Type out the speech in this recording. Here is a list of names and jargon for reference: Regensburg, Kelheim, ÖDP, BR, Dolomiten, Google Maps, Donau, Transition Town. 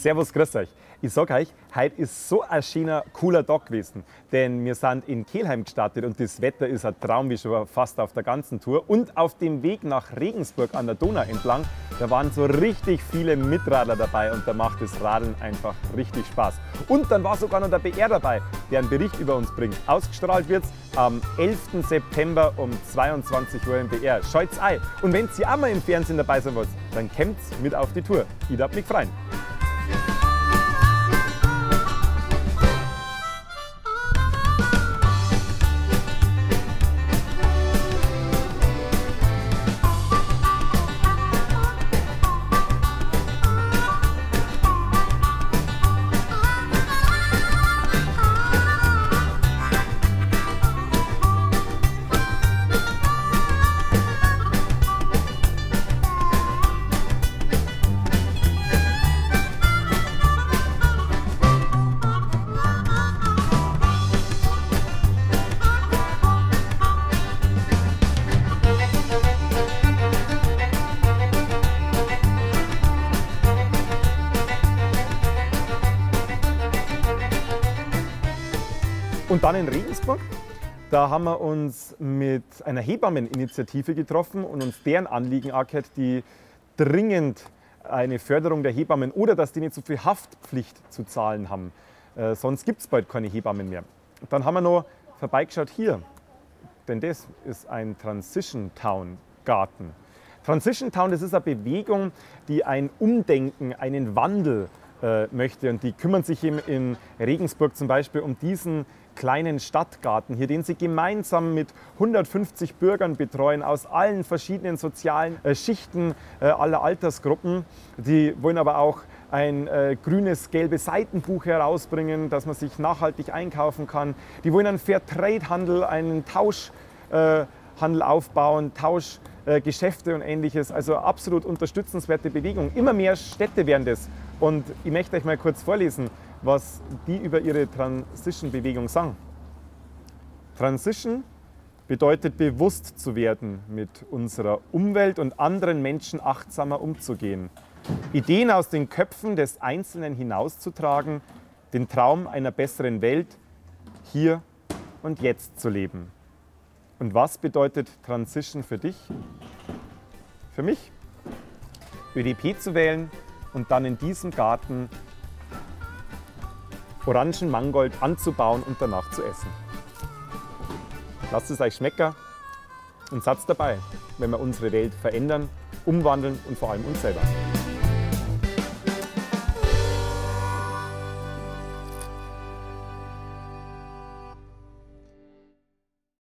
Servus, grüß euch. Ich sage euch, heute ist so ein schöner, cooler Tag gewesen, denn wir sind in Kelheim gestartet und das Wetter ist ein Traum wie schon fast auf der ganzen Tour. Und auf dem Weg nach Regensburg an der Donau entlang, da waren so richtig viele Mitradler dabei und da macht das Radeln einfach richtig Spaß. Und dann war sogar noch der BR dabei, der einen Bericht über uns bringt. Ausgestrahlt wird es am 11. September um 22 Uhr im BR. Schaut's ein! Und wenn ihr auch mal im Fernsehen dabei sein wollt, dann kommt mit auf die Tour. Ich darf mich freuen. Und dann in Regensburg, da haben wir uns mit einer Hebammeninitiative getroffen und uns deren Anliegen angehört, die dringend eine Förderung der Hebammen oder dass die nicht so viel Haftpflicht zu zahlen haben. Sonst gibt es bald keine Hebammen mehr. Dann haben wir noch vorbeigeschaut hier, denn das ist ein Transition Town Garten. Transition Town, das ist eine Bewegung, die ein Umdenken, einen Wandel möchte und die kümmern sich eben in Regensburg zum Beispiel um diesen kleinen Stadtgarten hier, den sie gemeinsam mit 150 Bürgern betreuen aus allen verschiedenen sozialen Schichten, aller Altersgruppen. Die wollen aber auch ein grünes, gelbes Seitenbuch herausbringen, dass man sich nachhaltig einkaufen kann. Die wollen einen Fairtrade-Handel, einen Tauschhandel aufbauen, Tauschgeschäfte und Ähnliches. Also absolut unterstützenswerte Bewegung. Immer mehr Städte werden das. Und ich möchte euch mal kurz vorlesen, was die über ihre Transition-Bewegung sagen. Transition bedeutet, bewusst zu werden, mit unserer Umwelt und anderen Menschen achtsamer umzugehen, Ideen aus den Köpfen des Einzelnen hinauszutragen, den Traum einer besseren Welt hier und jetzt zu leben. Und was bedeutet Transition für dich? Für mich? ÖDP zu wählen und dann in diesem Garten Orangen-Mangold anzubauen und danach zu essen. Lasst es euch schmecken und seid dabei, wenn wir unsere Welt verändern, umwandeln und vor allem uns selber.